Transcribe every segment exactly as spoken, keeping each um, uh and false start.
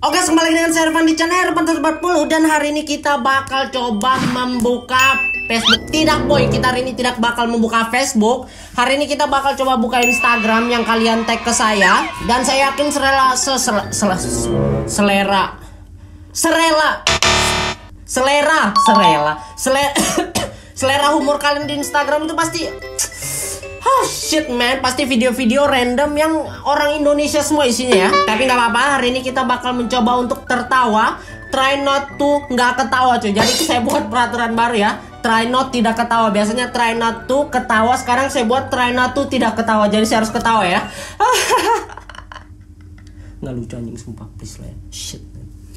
Oke, kembali dengan saya Erpan di channel Erpan seratus empat puluh. Dan hari ini kita bakal coba membuka Facebook. Tidak boy, kita hari ini tidak bakal membuka Facebook. Hari ini kita bakal coba buka Instagram yang kalian tag ke saya. Dan saya yakin serela Selera Selera Serela Selera Serela Selera Selera humor kalian di Instagram itu pasti, oh shit man, pasti video-video random yang orang Indonesia semua isinya ya. Tapi nggak apa-apa, hari ini kita bakal mencoba untuk tertawa. Try not to nggak ketawa cuy. Jadi saya buat peraturan baru ya, try not tidak ketawa. Biasanya try not to ketawa, sekarang saya buat try not to tidak ketawa. Jadi saya harus ketawa ya. Nggak lucu anjing, sumpah, please lah ya. Shit man.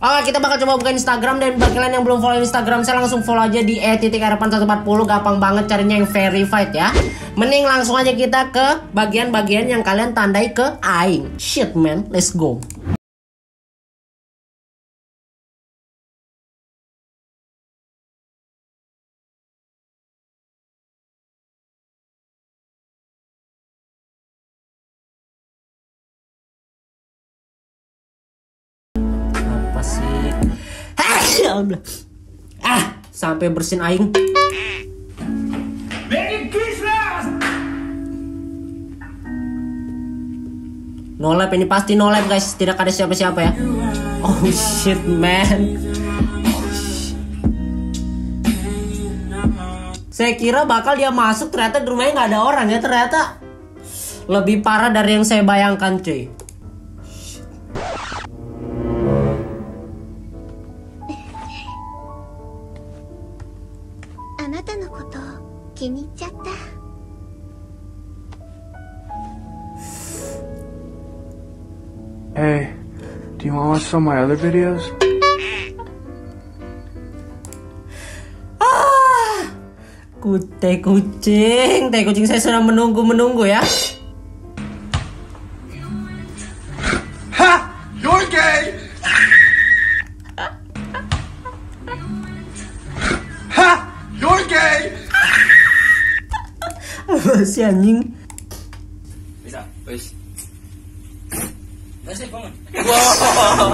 Oke, kita bakal coba buka Instagram. Dan bagi kalian yang belum follow Instagram saya, langsung follow aja di e titik erpan seratus empat puluh. Gampang banget carinya yang verified ya. Mending langsung aja kita ke bagian-bagian yang kalian tandai ke aing. Shit man, let's go. Ah, sampai bersin aing. Merry Christmas. No lab, ini pasti no lab guys, tidak ada siapa-siapa ya. Oh shit man. Saya kira bakal dia masuk, ternyata di rumahnya nggak ada orang ya. Ternyata lebih parah dari yang saya bayangkan cuy. Hey, do you want to watch some of my other videos? Ah, teh kucing, teh kucing saya sudah menunggu menunggu ya. Ha, you're gay. Ha, you're gay. Apa sih anjing? Bisa, wes. Wow.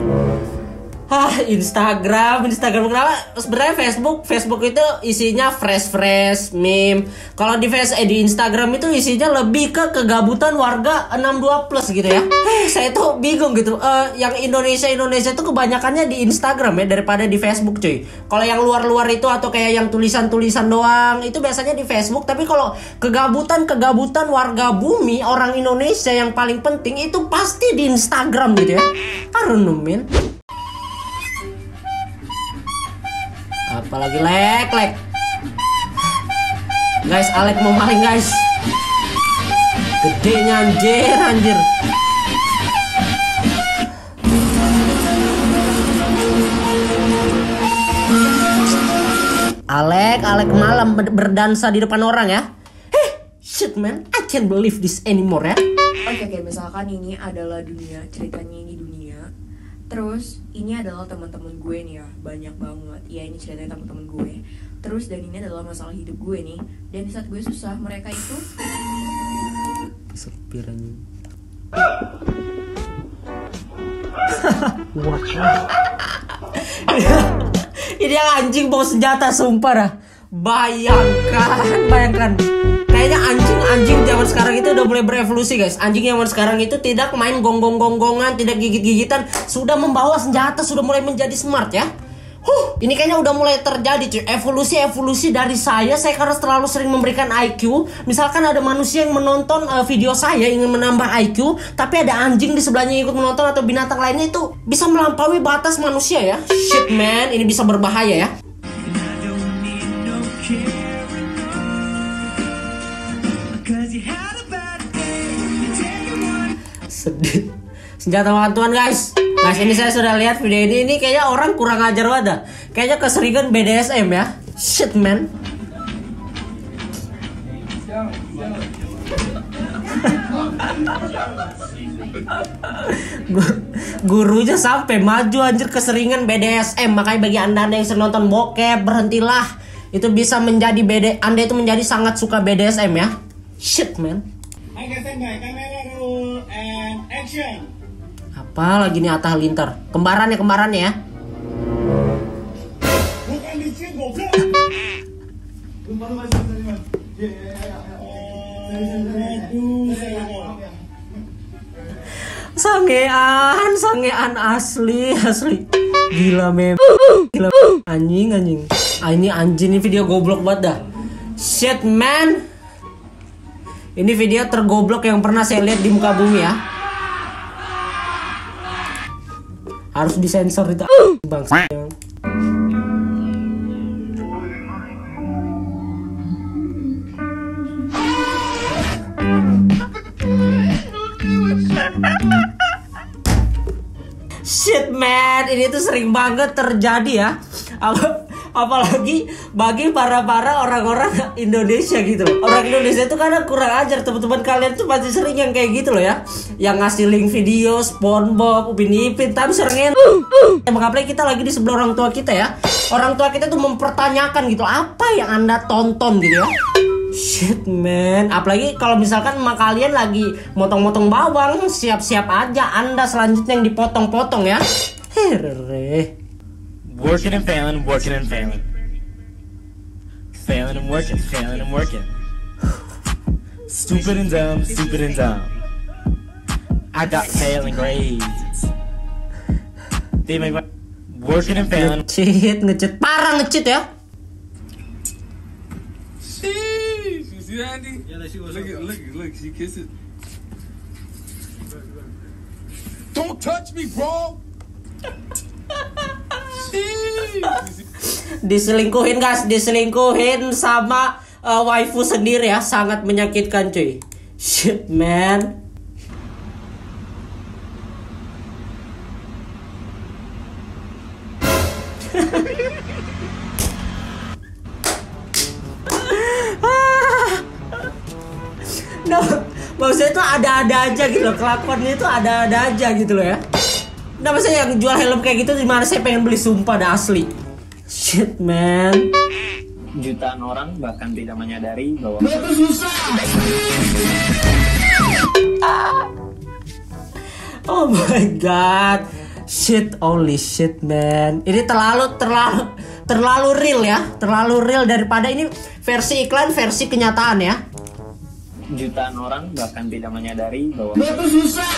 Ah, Instagram, Instagram kenapa? Sebenarnya Facebook, Facebook itu isinya fresh-fresh meme. Kalau di face, eh, di Instagram itu isinya lebih ke kegabutan warga enam puluh dua plus gitu ya. Eh, saya tuh bingung gitu. Uh, yang Indonesia Indonesia itu kebanyakannya di Instagram ya daripada di Facebook cuy. Kalau yang luar-luar itu atau kayak yang tulisan-tulisan doang itu biasanya di Facebook. Tapi kalau kegabutan kegabutan warga bumi orang Indonesia yang paling penting itu pasti di Instagram gitu ya. Arunumin. Apalagi lek lek guys, Alek mau maling guys, gedenya anjir anjir. Alek Alek malam berdansa di depan orang ya. Heh, shit man, I can't believe this anymore ya. Oke oke, misalkan ini adalah dunia, ceritanya ini dunia. Terus ini adalah teman-teman gue nih ya, banyak banget. Ya ini ceritanya teman-teman gue. Terus dan ini adalah masalah hidup gue nih. Dan di saat gue susah, mereka itu sepiranya. Ini yang anjing bawa senjata sumpah dah. Bayangkan, bayangkan. Kayaknya anjing-anjing zaman sekarang itu udah mulai berevolusi guys. Anjing zaman sekarang itu tidak main gonggong-gonggongan, tidak gigit-gigitan, sudah membawa senjata, sudah mulai menjadi smart ya. Huh, ini kayaknya udah mulai terjadi cuy, evolusi-evolusi dari saya. Saya karena terlalu sering memberikan I Q. Misalkan ada manusia yang menonton uh, video saya ingin menambah I Q, tapi ada anjing di sebelahnya ikut menonton atau binatang lainnya, itu bisa melampaui batas manusia ya. Shit man, ini bisa berbahaya ya. Sedih. Senjata makan Tuhan guys. Guys, ini saya sudah lihat video ini. Ini kayaknya orang kurang ajar wadah. Kayaknya keseringan B D S M ya. Shit man. Gurunya sampai maju anjir, keseringan B D S M. Makanya bagi anda-anda yang senonton bokep, berhentilah. Itu bisa menjadi B D, anda itu menjadi sangat suka B D S M ya. Shit man. Angkat tangan, kamera roll and action. Apa Apa lagi nih Atta Halilintar? Kembarannya, kembarannya ya. Sangean, sangean asli, asli. Gila mem. Gila. Anjing, anjing. Ini anjing, ini video goblok banget dah. Shit man. Ini video tergoblok yang pernah saya lihat di muka bumi ya. Harus disensor itu bangsa. Shit man, ini tuh sering banget terjadi ya. Apalagi bagi para-para orang-orang Indonesia gitu. Orang Indonesia itu kadang kurang ajar, teman-teman. Kalian tuh pasti sering yang kayak gitu loh ya, yang ngasih link video SpongeBob, Upin Ipin, tapi sering mengapain kita lagi di sebelah orang tua kita ya. Orang tua kita tuh mempertanyakan gitu, apa yang anda tonton gitu ya. Shit man, apalagi kalau misalkan emak kalian lagi motong-motong bawang, siap-siap aja anda selanjutnya yang dipotong-potong ya. Hereh. Working and failing, working and failing. Failing and working, failing and working. Stupid and dumb, stupid and dumb. I got failing grades. They make my working and failing. Ngecit, ngecit, parah ngecit ya. See that, Andy? Yeah, that she was. Look, at, look, look, she kisses. Don't touch me, bro. Diselingkuhin guys, diselingkuhin sama uh, waifu sendiri ya, sangat menyakitkan cuy. Shit man. Nah, maksudnya itu ada-ada aja gitu loh, kelakuannya itu ada-ada aja gitu loh ya. Nah, maksudnya yang jual helm kayak gitu dimana saya pengen beli sumpah dah asli. Shit man. Jutaan orang bahkan tidak menyadari bahwa itu susah. Oh my god. Shit, holy shit man. Ini terlalu terlalu terlalu real ya. Terlalu real daripada ini versi iklan versi kenyataan ya. Jutaan orang bahkan tidak menyadari bahwa itu susah.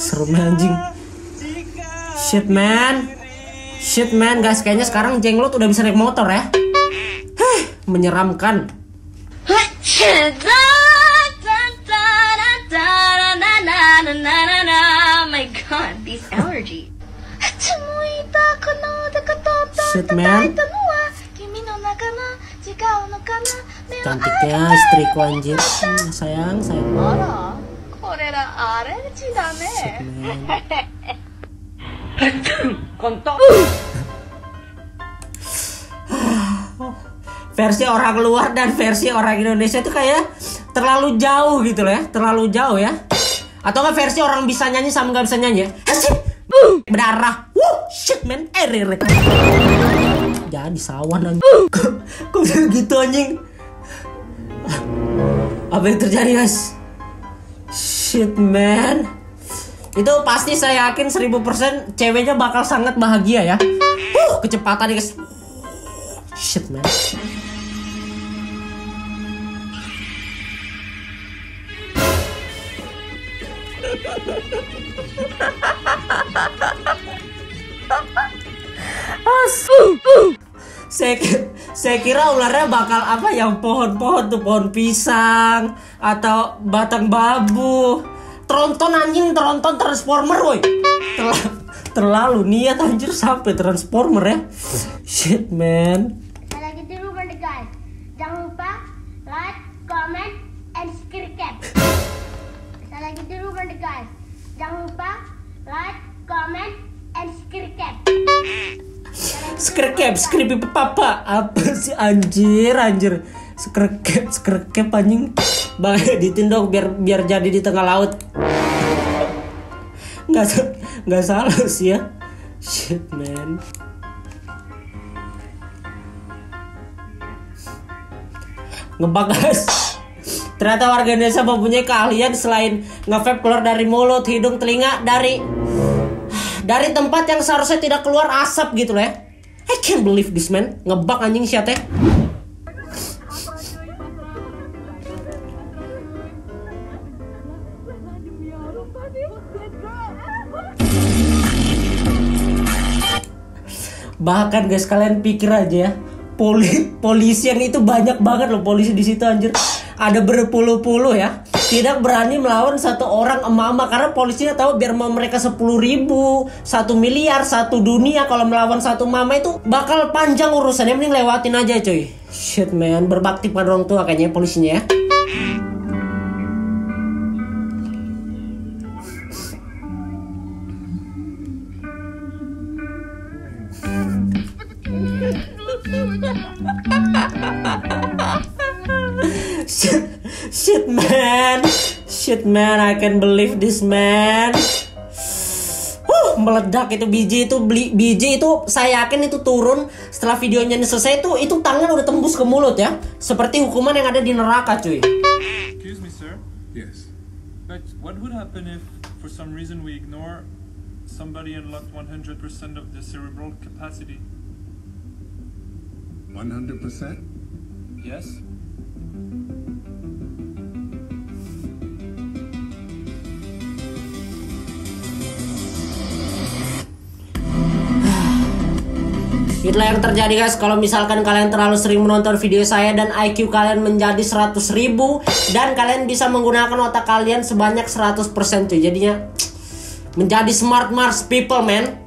Serem anjing. Shit man. Shit man guys, kayaknya sekarang jenglot udah bisa naik motor ya. Heh, menyeramkan. My god, this allergy. Shit man. Cantiknya istriku anjir. Hmm, sayang, sayang. Kontok. Versi orang luar dan versi orang Indonesia itu kayak terlalu jauh gitu loh ya, terlalu jauh ya. Atau nggak versi orang bisa nyanyi sama nggak bisa nyanyi ya. Berdarah. Wuh, shit man. Ererek. Jangan disawan anjing. Kok gitu anjing? Apa yang terjadi guys? Shit man. Itu pasti saya yakin seribu persen ceweknya bakal sangat bahagia ya. Huh, kecepatan nih guys. Shit man. Saya, saya kira ularnya bakal apa yang pohon-pohon tuh, pohon pisang atau batang babu. Tronton anjing, tronton transformer woi. Terlalu, terlalu niat anjir sampai transformer ya. Shit man. Lagi di rumah nih guys. Jangan lupa like, comment, and subscribe. Saya lagi di rumah nih guys. Jangan lupa like, comment, and subscribe. Skrekep, skripi papa. Apa sih anjir, anjir. Skrekep, skrekep anjing. Bang, ditindok biar biar jadi di tengah laut. Nggak, nggak salah sih ya. Shit man. Ngebak guys. Ternyata warga Indonesia mempunyai keahlian selain nge-vape keluar dari mulut, hidung, telinga, dari dari tempat yang seharusnya tidak keluar asap gitu loh ya. I can't believe this man, ngebak anjing siatnya. Bahkan guys, kalian pikir aja ya, poli polisian itu banyak banget loh polisi di situ anjir. Ada berpuluh-puluh ya, tidak berani melawan satu orang emama karena polisinya tahu biar mau mereka sepuluh ribu, satu miliar, satu dunia. Kalau melawan satu mama itu bakal panjang urusannya, mending lewatin aja cuy. Shit man, berbakti pada orang tua kayaknya polisinya ya. Shit, shit man, shit man, I can't believe this man. Huh, meledak itu biji itu, beli biji itu, saya yakin itu turun setelah videonya ini selesai itu, itu tangan udah tembus ke mulut ya, seperti hukuman yang ada di neraka cuy. Excuse me sir. Yes. But what would happen if for some reason we ignore somebody unlocked one hundred percent of the cerebral capacity? one hundred percent? Yes. Itulah yang terjadi guys kalau misalkan kalian terlalu sering menonton video saya dan I Q kalian menjadi seratus ribu dan kalian bisa menggunakan otak kalian sebanyak seratus persen cuy. Jadinya menjadi smart mars people man.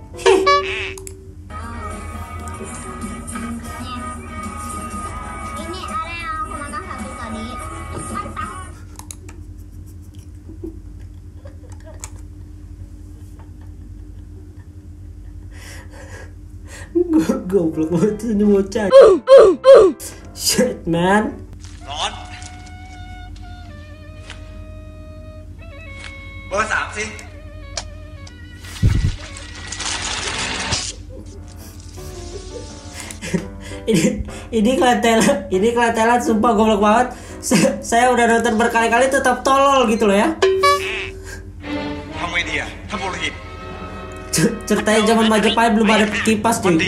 Goblok banget ini bocah. Shit man. Ron. Bos apa sih? Ini ini kelantelan, ini kelantelan sumpah goblok banget. Saya, saya udah nonton berkali-kali tetap tolol gitu loh ya. Kamu ini ya, kamu lihat. Ceritanya zaman Majapahit belum ada kipas cuy.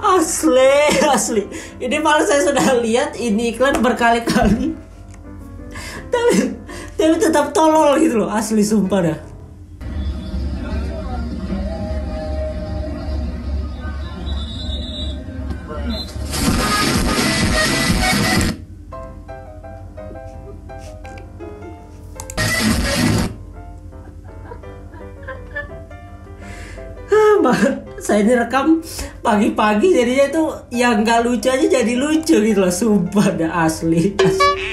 Asli, asli. Ini malah saya sudah lihat ini iklan berkali-kali. Tapi, tapi tetap tolol gitu loh, asli sumpah dah. Saya ini rekam pagi-pagi jadinya itu yang nggak lucu aja jadi lucu gitu loh, sumpah dah asli, asli.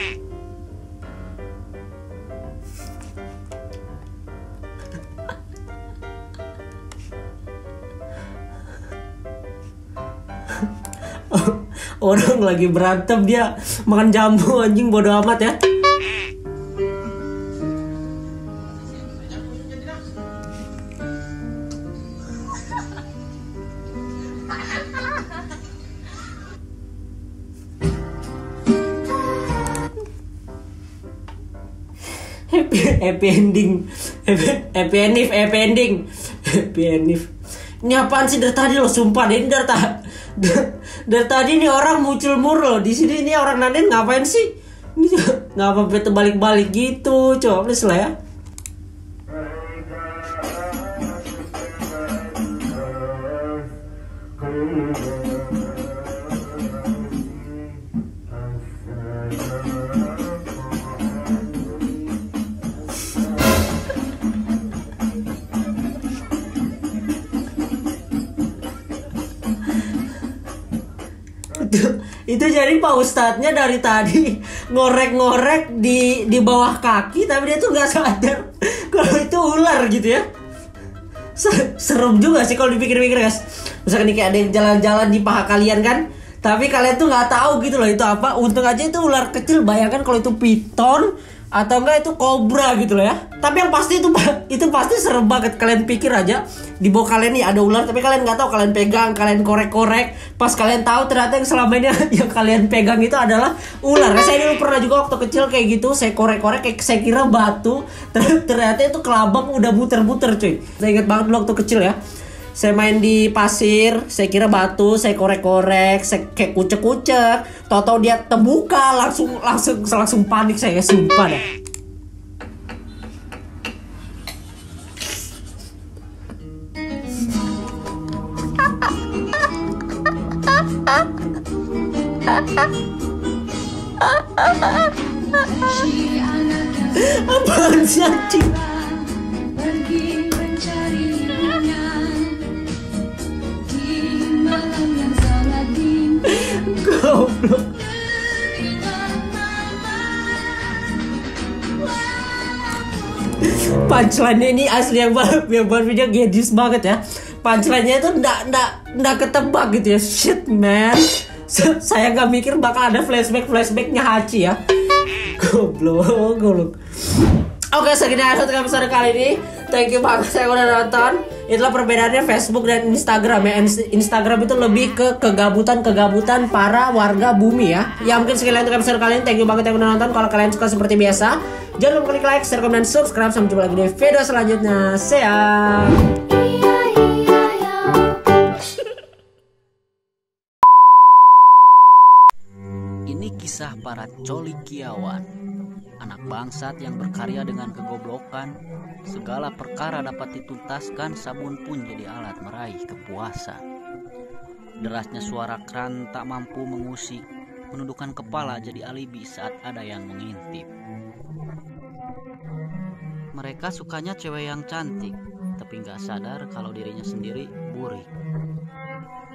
Orang lagi berantem dia makan jambu anjing, bodo amat ya. Happy, happy ending, happy, happy ending, happy ending, happy ending. Ini apaan sih dari tadi loh, sumpah deh, ini dari, ta dari tadi nih orang muncul murlo di sini, ini orang nanen ngapain sih? Ini ngapa bete balik-balik gitu, coba please lah ya. Itu jadi Pak Ustadznya dari tadi ngorek-ngorek di di bawah kaki, tapi dia tuh nggak sadar kalau itu ular gitu ya. Ser serem juga sih kalau dipikir-pikir guys. Misalkan ini kayak ada yang jalan-jalan di paha kalian kan, tapi kalian tuh nggak tahu gitu loh itu apa. Untung aja itu ular kecil, bayangkan kalau itu piton atau enggak itu kobra gitu loh ya. Tapi yang pasti itu itu pasti seru banget. Kalian pikir aja di bawah kalian nih ada ular, tapi kalian nggak tahu, kalian pegang, kalian korek-korek. Pas kalian tahu ternyata yang selama ini yang kalian pegang itu adalah ular. Nah, saya dulu pernah juga waktu kecil kayak gitu, saya korek-korek kayak saya kira batu, ternyata itu kelabang udah muter-muter cuy. Saya ingat banget dulu waktu kecil ya. Saya main di pasir, saya kira batu, saya korek-korek, saya kayak kucek-kucek. Tahu-tahu dia terbuka, langsung langsung langsung panik saya, sumpah deh. Apaan sih anjing? Goblok. Punchline ini asli yang baru, yang baru video genius banget ya. Punchline-nya itu ndak ndak ndak ketebak gitu ya. Shit man. Saya nggak mikir bakal ada flashback flashbacknya Hachi ya. Goblok, goblok. Oke, segini episode episode kali ini. Thank you banget saya udah nonton. Itulah perbedaannya Facebook dan Instagram ya. Instagram itu lebih ke kegabutan-kegabutan para warga bumi ya. Ya mungkin sekian untuk episode kalian. Thank you banget yang udah nonton. Kalau kalian suka seperti biasa, jangan lupa klik like, share, komen, dan subscribe. Sampai jumpa lagi di video selanjutnya. See ya. Ini kisah para colikiawan, anak bangsat yang berkarya dengan kegoblokan. Segala perkara dapat dituntaskan, sabun pun jadi alat meraih kepuasan. Derasnya suara keran tak mampu mengusik, menundukkan kepala jadi alibi saat ada yang mengintip. Mereka sukanya cewek yang cantik, tapi nggak sadar kalau dirinya sendiri burik.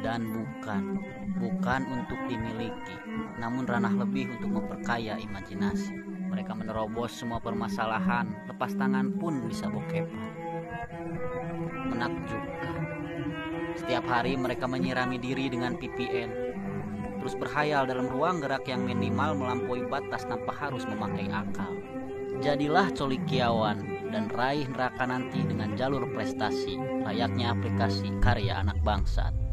Dan bukan, bukan untuk dimiliki, namun ranah lebih untuk memperkaya imajinasi. Mereka menerobos semua permasalahan, lepas tangan pun bisa bokepan. Menakjubkan. Setiap hari mereka menyirami diri dengan P P N, terus berhayal dalam ruang gerak yang minimal melampaui batas tanpa harus memakai akal. Jadilah colikiawan dan raih neraka nanti dengan jalur prestasi, layaknya aplikasi karya anak bangsat.